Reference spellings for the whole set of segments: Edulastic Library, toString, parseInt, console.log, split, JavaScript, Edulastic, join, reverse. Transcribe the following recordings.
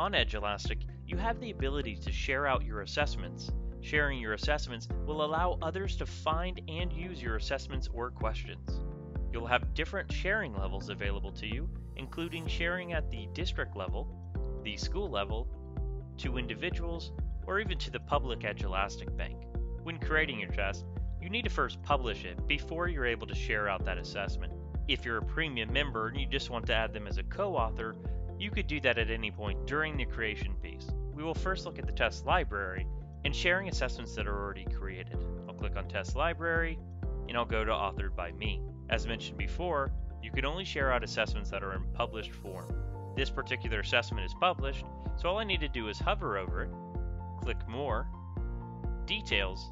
On Edulastic, you have the ability to share out your assessments. Sharing your assessments will allow others to find and use your assessments or questions. You'll have different sharing levels available to you, including sharing at the district level, the school level, to individuals, or even to the public Edulastic bank. When creating your test, you need to first publish it before you're able to share out that assessment. If you're a premium member and you just want to add them as a co-author, you could do that at any point during the creation piece. We will first look at the test library and sharing assessments that are already created. I'll click on Test Library and I'll go to Authored by Me. As mentioned before, you can only share out assessments that are in published form. This particular assessment is published, so all I need to do is hover over it, click More, Details,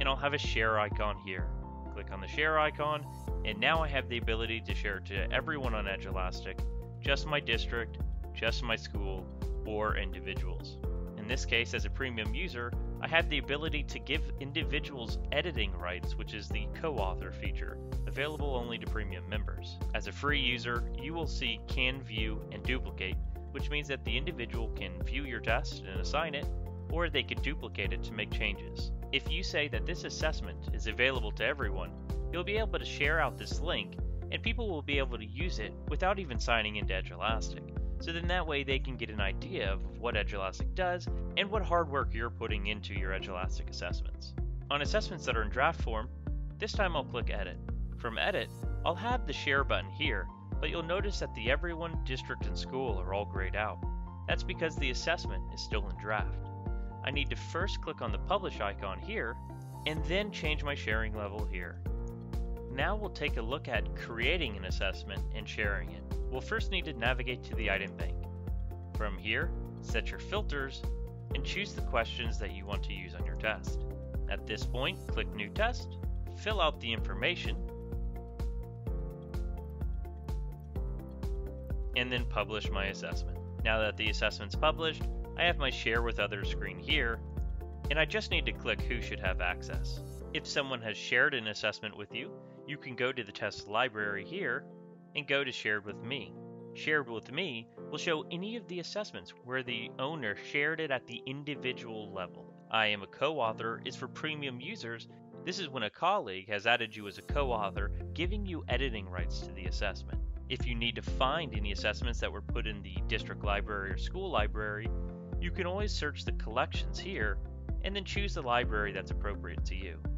and I'll have a share icon here. Click on the share icon, and now I have the ability to share to everyone on Edulastic, just my district, just my school, or individuals. In this case, as a premium user, I have the ability to give individuals editing rights, which is the co-author feature, available only to premium members. As a free user, you will see Can View and Duplicate, which means that the individual can view your test and assign it, or they could duplicate it to make changes. If you say that this assessment is available to everyone, you'll be able to share out this link, and people will be able to use it without even signing into Edulastic. So then that way they can get an idea of what Edulastic does and what hard work you're putting into your Edulastic assessments. On assessments that are in draft form, this time I'll click Edit. From Edit, I'll have the Share button here, but you'll notice that the Everyone, District, and School are all grayed out. That's because the assessment is still in draft. I need to first click on the Publish icon here, and then change my sharing level here. Now we'll take a look at creating an assessment and sharing it. We'll first need to navigate to the item bank. From here, set your filters and choose the questions that you want to use on your test. At this point, click New Test, fill out the information, and then publish my assessment. Now that the assessment's published, I have my Share with Others screen here, and I just need to click who should have access. If someone has shared an assessment with you, you can go to the test library here and go to Shared with Me. Shared with Me will show any of the assessments where the owner shared it at the individual level. I am a co-author is for premium users. This is when a colleague has added you as a co-author, giving you editing rights to the assessment. If you need to find any assessments that were put in the district library or school library, you can always search the collections here and then choose the library that's appropriate to you.